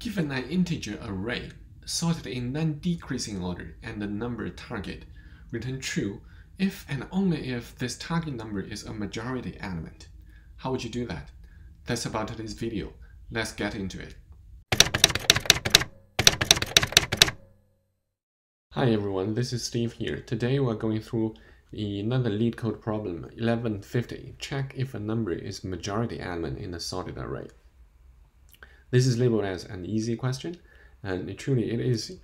Given an integer array sorted in non-decreasing order and the number target, return true if and only if this target number is a majority element. How would you do that? That's about today's video. Let's get into it. Hi everyone, this is Steve here. Today we're going through another LeetCode problem, 1150. Check if a number is majority element in a sorted array. This is labeled as an easy question, and truly it is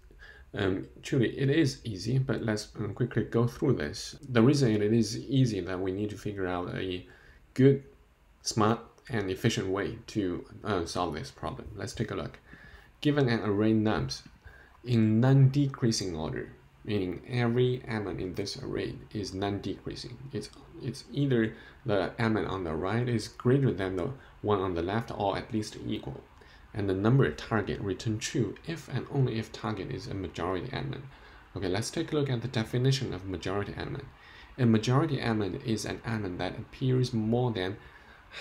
easy, but let's quickly go through this. The reason it is easy is that we need to figure out a good, smart, and efficient way to solve this problem. Let's take a look. Given an array nums in non-decreasing order, meaning every element in this array is non-decreasing. It's either the element on the right is greater than the one on the left or at least equal. And the number target return true if and only if target is a majority element. Okay, let's take a look at the definition of majority element. A majority element is an element that appears more than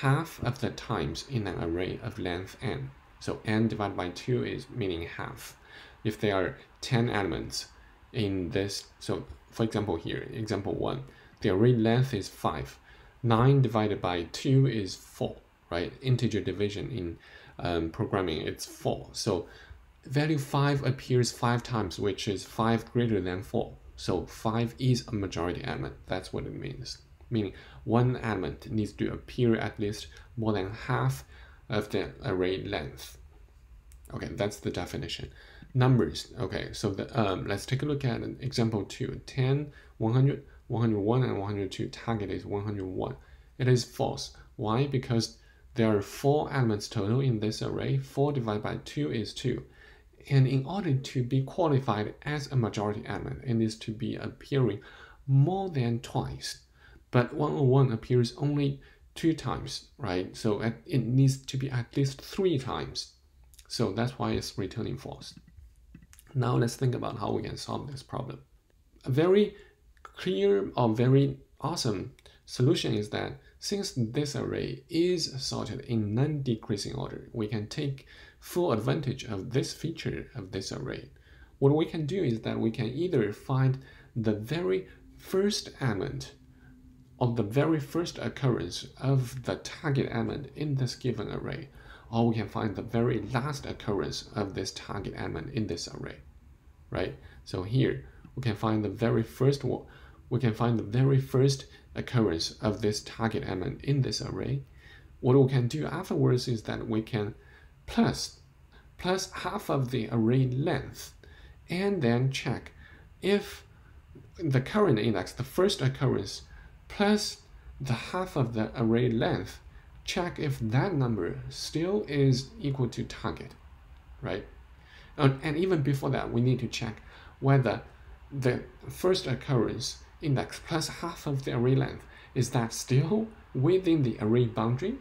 half of the times in an array of length n. So n divided by 2 is meaning half. If there are 10 elements in this, so for example here, example 1, the array length is 5. 9 divided by 2 is 4, right? Integer division in programming, it's 4. So value 5 appears 5 times, which is 5 greater than 4. So 5 is a majority element. That's what it means. Meaning one element needs to appear at least more than half of the array length. Okay, that's the definition. Numbers. Okay, so let's take a look at an example 2. 10, 100, 101, and 102. Target is 101. It is false. Why? Because there are 4 elements total in this array. 4 divided by 2 is 2. And in order to be qualified as a majority element, it needs to be appearing more than twice. But 101 appears only 2 times, right? So it needs to be at least 3 times. So that's why it's returning false. Now let's think about how we can solve this problem. A very clear or very awesome solution is that since this array is sorted in non-decreasing order, we can take full advantage of this feature of this array. What we can do is that we can either find the very first element or the very first occurrence of the target element in this given array, or we can find the very last occurrence of this target element in this array, right? So here we can find the very first one. We can find the very first occurrence of this target element in this array. What we can do afterwards is that we can plus half of the array length and then check if the current index, the first occurrence, plus the half of the array length, check if that number still is equal to target, right? And even before that, we need to check whether the first occurrence index plus half of the array length, is that still within the array boundary?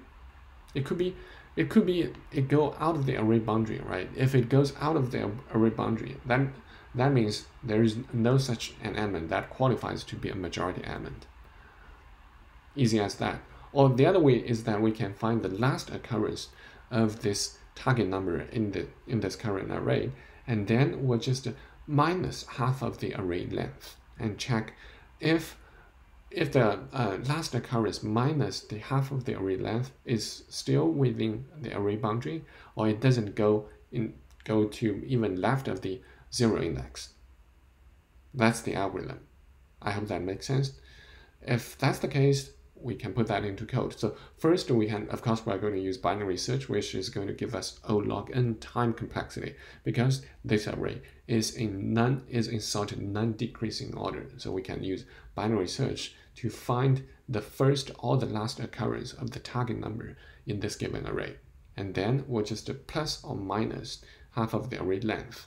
It go out of the array boundary, right? If it goes out of the array boundary, then that means there is no such an element that qualifies to be a majority element. Easy as that. Or the other way is that we can find the last occurrence of this target number in this current array, and then we'll just minus half of the array length and check if the last occurrence minus the half of the array length is still within the array boundary, or it doesn't go to even left of the 0 index. That's the algorithm. I hope that makes sense. If that's the case, we can put that into code. So first we can, of course, we're going to use binary search, which is going to give us O log n time complexity because this array is in sorted non-decreasing order. So we can use binary search to find the first or the last occurrence of the target number in this given array. And then we'll just plus or minus half of the array length.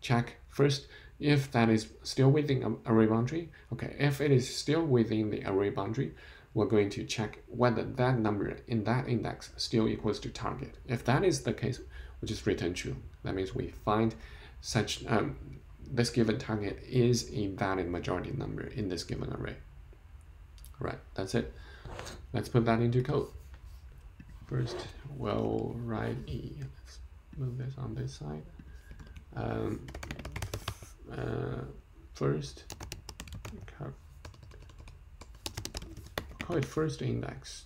Check first if that is still within an array boundary. Okay, if it is still within the array boundary, we're going to check whether that number in that index still equals to target. If that is the case, we'll just return true. That means we find such this given target is a valid majority number in this given array. All right, that's it. Let's put that into code. First, we'll write move this on this side. First index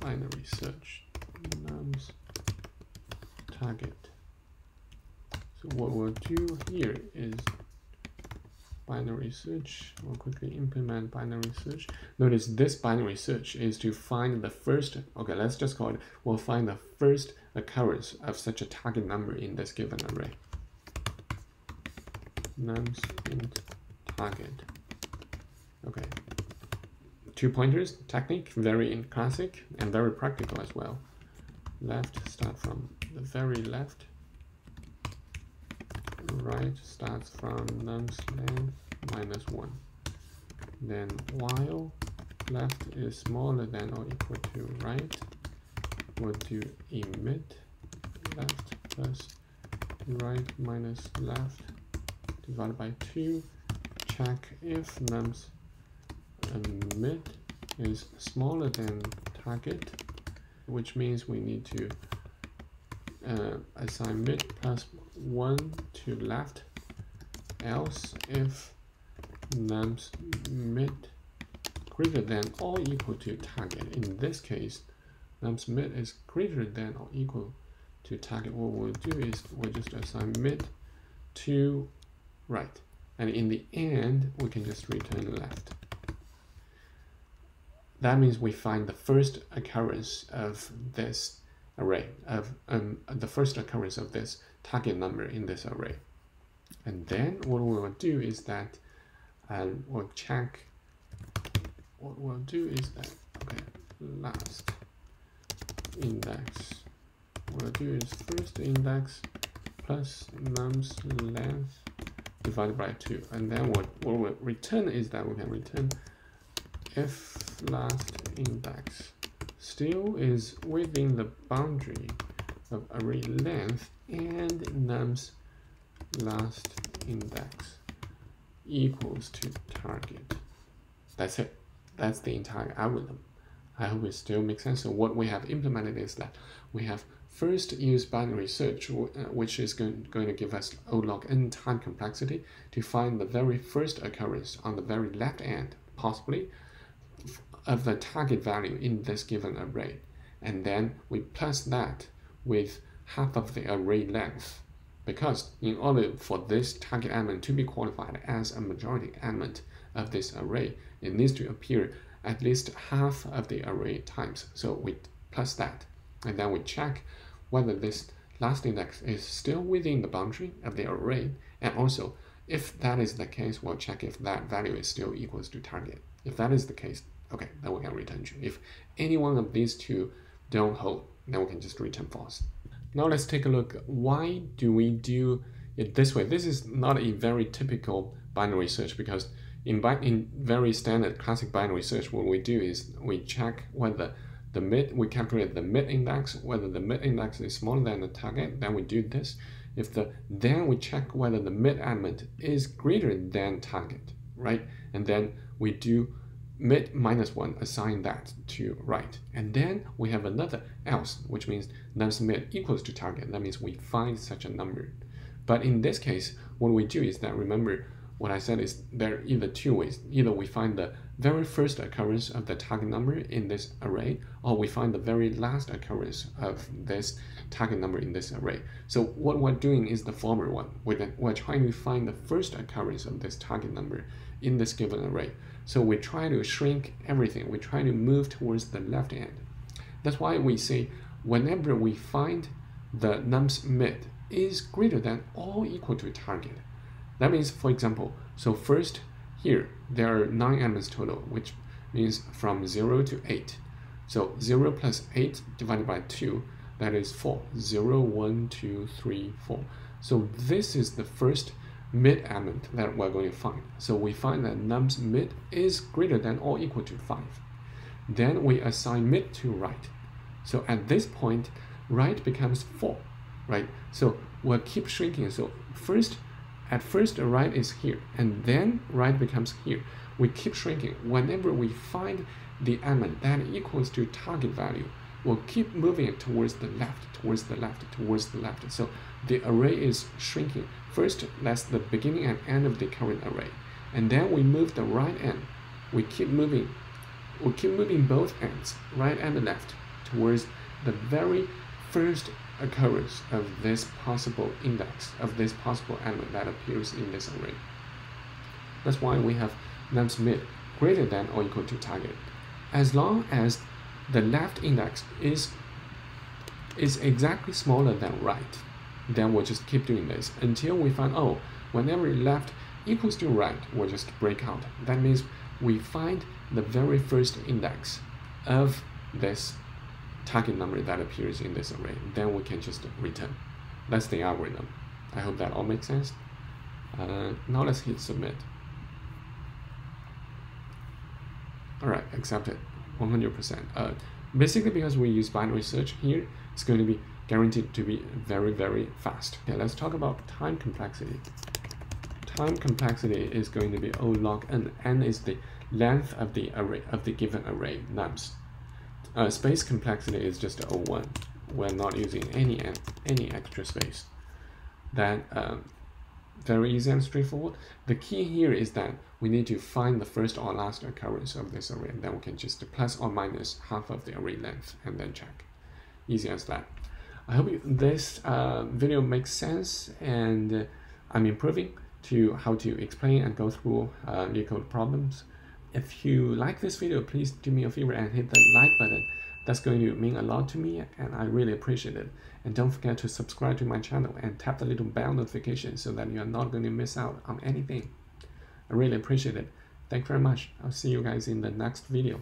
binary search nums target. So what we'll do here is binary search. We'll quickly implement binary search. Notice this binary search is to find the first, okay, let's just call it, we'll find the first occurrence of such a target number in this given array. Nums int target. Okay, two pointers technique, very classic and very practical as well. Left, start from the very left. Right starts from nums length -1. Then while left is smaller than or equal to right, we'll do emit left plus right minus left divided by 2. Check if nums emit is smaller than target, which means we need to assign mid +1 to left, else if nums mid greater than or equal to target. In this case, nums mid is greater than or equal to target. What we'll do is we'll just assign mid to right, and in the end we can just return left. That means we find the first occurrence of this array, of the first occurrence of this target number in this array. And then what we will do is that we'll check, what we'll do is that, okay, last index, what we'll do is first index plus nums length divided by 2. And then what we'll return is that we can return if last index still is within the boundary of array length and nums last index equals to target. That's it. That's the entire algorithm. I hope it still makes sense. So what we have implemented is that we have first used binary search, which is going to give us O(n) time complexity to find the very first occurrence on the very left end, possibly, of the target value in this given array, and then we plus that with half of the array length, because in order for this target element to be qualified as a majority element of this array, it needs to appear at least half of the array times. So we plus that, and then we check whether this last index is still within the boundary of the array, and also if that is the case, we'll check if that value is still equals to target. If that is the case, okay, then we can return true. If any one of these two don't hold, then we can just return false. Now let's take a look. Why do we do it this way? This is not a very typical binary search, because in very standard classic binary search, what we do is we check whether the mid, we calculate the mid index, whether the mid index is smaller than the target, then we do this. Then we check whether the mid element is greater than target, right? And then we do mid -1, assign that to right. And then we have another else, which means nums mid equals to target. That means we find such a number. But in this case, what we do is that, remember what I said is there are either two ways. Either we find the very first occurrence of the target number in this array, or we find the very last occurrence of this target number in this array. So what we're doing is the former one. We're trying to find the first occurrence of this target number in this given array. So we try to shrink everything. We try to move towards the left end. That's why we say whenever we find the nums mid is greater than or equal to target. That means, for example, so first here, there are 9 elements total, which means from 0 to 8. So 0 plus 8 divided by 2, that is 4. 0, 1, 2, 3, 4. So this is the first mid element that we're going to find. So we find that nums mid is greater than or equal to 5. Then we assign mid to right. So at this point, right becomes 4, right? So we'll keep shrinking. So first, at first, right is here, and then right becomes here. We keep shrinking. Whenever we find the element that equals to target value, will keep moving it towards the left, towards the left, towards the left. So the array is shrinking. First, that's the beginning and end of the current array. And then we move the right end. We keep moving both ends, right and left, towards the very first occurrence of this possible index, of this possible element that appears in this array. That's why we have nums mid greater than or equal to target. As long as the left index is exactly smaller than right, then we'll just keep doing this until we find, oh, whenever left equals to right, we'll just break out. That means we find the very first index of this target number that appears in this array, then we can just return. That's the algorithm. I hope that all makes sense. Now let's hit submit. Alright, accepted. 100%. Basically, because we use binary search here, it's going to be guaranteed to be very, very fast. Okay, let's talk about time complexity. Time complexity is going to be O log n. n is the length of the array, of the given array, nums. Space complexity is just O1. We're not using any extra space. That very easy and straightforward. The key here is that we need to find the first or last occurrence of this array, and then we can just plus or minus half of the array length and then check. Easy as that. I hope this video makes sense, and I'm improving to how to explain and go through LeetCode problems. If you like this video, please do me a favor and hit the like button. That's going to mean a lot to me, and I really appreciate it. And don't forget to subscribe to my channel and tap the little bell notification so that you're not going to miss out on anything. I really appreciate it. Thank you very much. I'll see you guys in the next video.